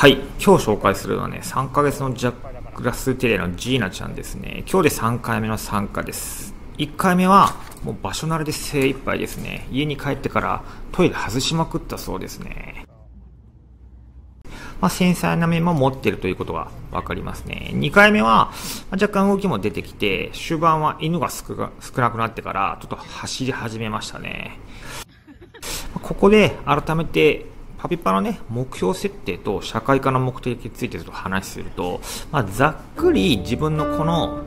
はい、今日紹介するのはね、3ヶ月のジャックラステリアのジーナちゃんですね。今日で3回目の参加です。1回目はもう場所慣れで精一杯ですね。家に帰ってからトイレ外しまくったそうですね。まあ、繊細な面も持っているということがわかりますね。2回目は若干動きも出てきて、終盤は犬が少なくなってからちょっと走り始めましたね。ここで改めてパピパのね、目標設定と社会化の目的についてちょっと話すると、まあ、ざっくり自分のこの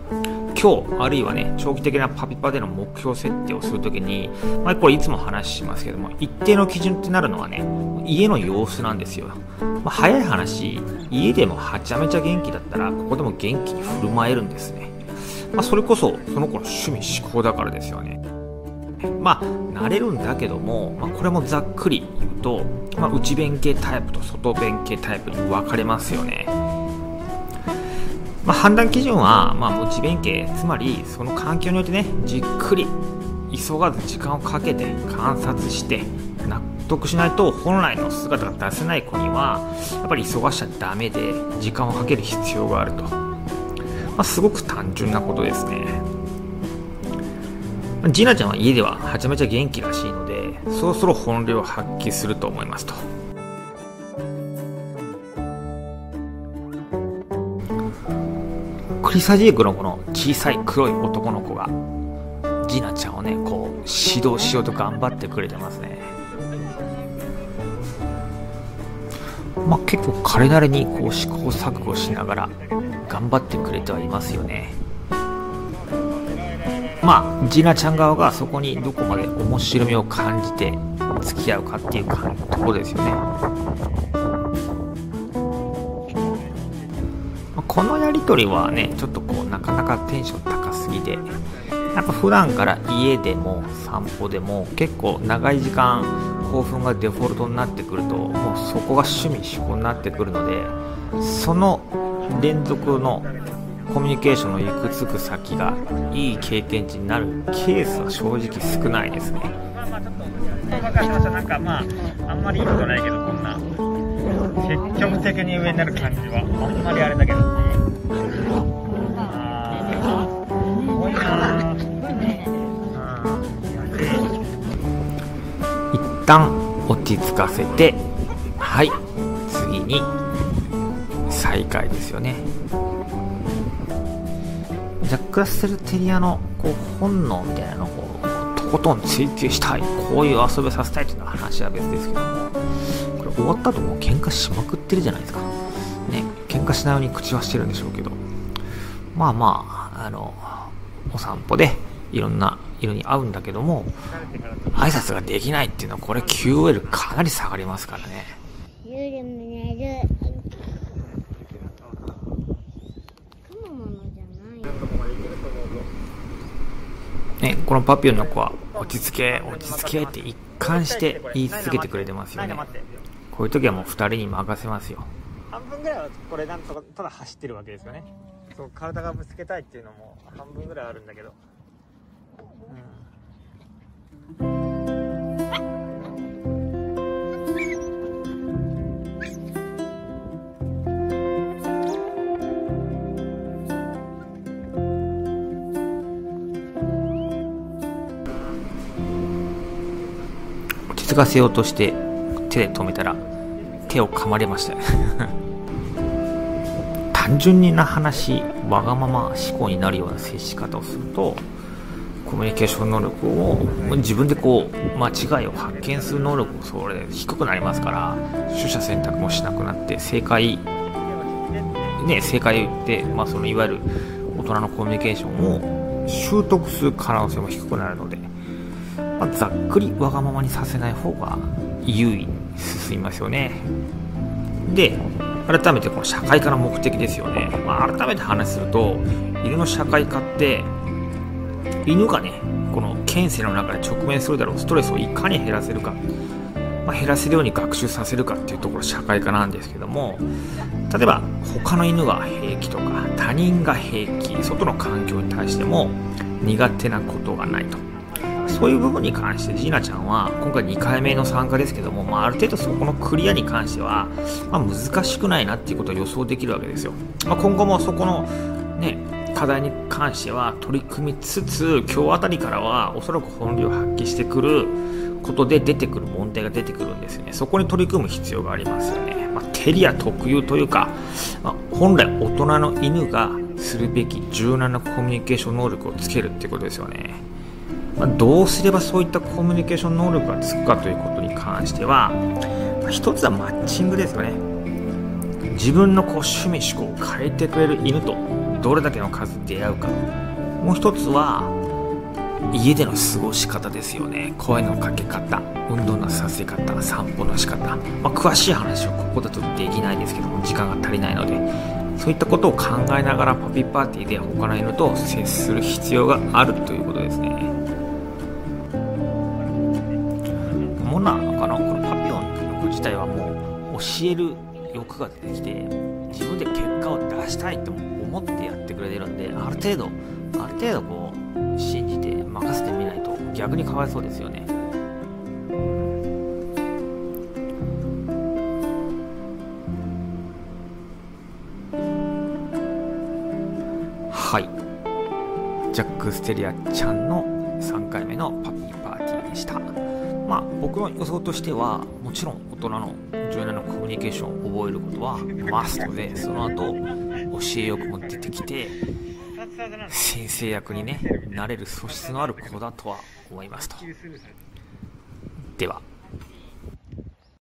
今日あるいはね、長期的なパピパでの目標設定をするときに、まあ、これいつも話しますけども、一定の基準ってなるのはね、家の様子なんですよ。まあ、早い話、家でもはちゃめちゃ元気だったら、ここでも元気に振る舞えるんですね。まあ、それこそその子の趣味思考だからですよね。まあ、慣れるんだけども、まあ、これもざっくり言うと、まあ、内弁慶タイプと外弁慶タイプに分かれますよね。まあ、判断基準は、まあ、内弁慶、つまりその環境によってね、じっくり急がず時間をかけて観察して納得しないと本来の姿が出せない子にはやっぱり急がしちゃダメで、時間をかける必要があると、まあ、すごく単純なことですね。ジーナちゃんは家でははちゃめちゃ元気らしいので、そろそろ本領を発揮すると思いますと。クリサジークのこの小さい黒い男の子がジーナちゃんをね、こう指導しようと頑張ってくれてますね。まあ、結構彼なりにこう試行錯誤しながら頑張ってくれてはいますよね。まあ、ジーナちゃん側がそこにどこまで面白みを感じて付き合うかっていうところですよね。このやり取りはね、ちょっとこうなかなかテンション高すぎて、やっぱ普段から家でも散歩でも結構長い時間興奮がデフォルトになってくると、もうそこが趣味思考になってくるので、その連続のコミュニケーションの行き着く先がいい経験値になるケースは正直少ないですね。なんかまあ、あんまりいいことないけど、こんな積極的に上になる感じはあんまりあれだけど、一旦落ち着かせて、はい、次に再開ですよね。ジャック・ラッセル・テリアのこう本能みたいなのをとことん追求したい、こういう遊びさせたいという話は別ですけども、これ終わった後もう喧嘩しまくってるじゃないですか、ね、喧嘩しないように口はしてるんでしょうけど、まあまあ、お散歩でいろんな色に合うんだけども、挨拶ができないっていうのは、これ QOL かなり下がりますからね。このパピヨンの子は落ち着け落ち着けって一貫して言い続けてくれてますよね。こういう時はもう2人に任せますよ。半分ぐらいはこれなんとかただ走ってるわけですよね。そう、体がぶつけたいっていうのも半分ぐらいあるんだけど、落ち着かせようとして手で止めたら手を噛まれました単純な話、わがまま思考になるような接し方をすると、コミュニケーション能力を自分でこう間違いを発見する能力もそれ低くなりますから、取捨選択もしなくなって、正解って、まあ、そのいわゆる大人のコミュニケーションを習得する可能性も低くなるので。ざっくりわがままにさせない方が優位に進みますよね。で、改めてこの社会化の目的ですよね。まあ、改めて話すると、犬の社会化って犬がね、この犬生の中で直面するだろうストレスをいかに減らせるか、まあ、減らせるように学習させるかっていうところ社会化なんですけども、例えば他の犬が平気とか他人が平気、外の環境に対しても苦手なことがないと。そういう部分に関してジーナちゃんは今回2回目の参加ですけども、ある程度そこのクリアに関しては、難しくないなっていうことを予想できるわけですよ。今後もそこのね課題に関しては取り組みつつ、今日あたりからはおそらく本領を発揮してくることで出てくる問題が出てくるんですよね。そこに取り組む必要がありますよね。テリア特有というか、本来大人の犬がするべき柔軟なコミュニケーション能力をつけるっていうことですよね。どうすればそういったコミュニケーション能力がつくかということに関しては、一つはマッチングですよね。自分の趣味嗜好を変えてくれる犬とどれだけの数出会うか。もう一つは家での過ごし方ですよね。声のかけ方、運動のさせ方、散歩の仕方、詳しい話をここだとできないですけども、時間が足りないので、そういったことを考えながらパピーパーティーで他の犬と接する必要があるということですね。モナかな、このパピヨンの子自体はもう教える欲が出てきて、自分で結果を出したいと思ってやってくれてるんで、ある程度こう信じて任せてみないと逆にかわいそうですよね。はい、ジャック・ステリアちゃんの3回目のパピーパーティーでした。僕の予想としては、もちろん大人の柔軟なコミュニケーションを覚えることはマストで、その後教え欲も出てきて先生役にねなれる素質のある子だとは思いますと。では。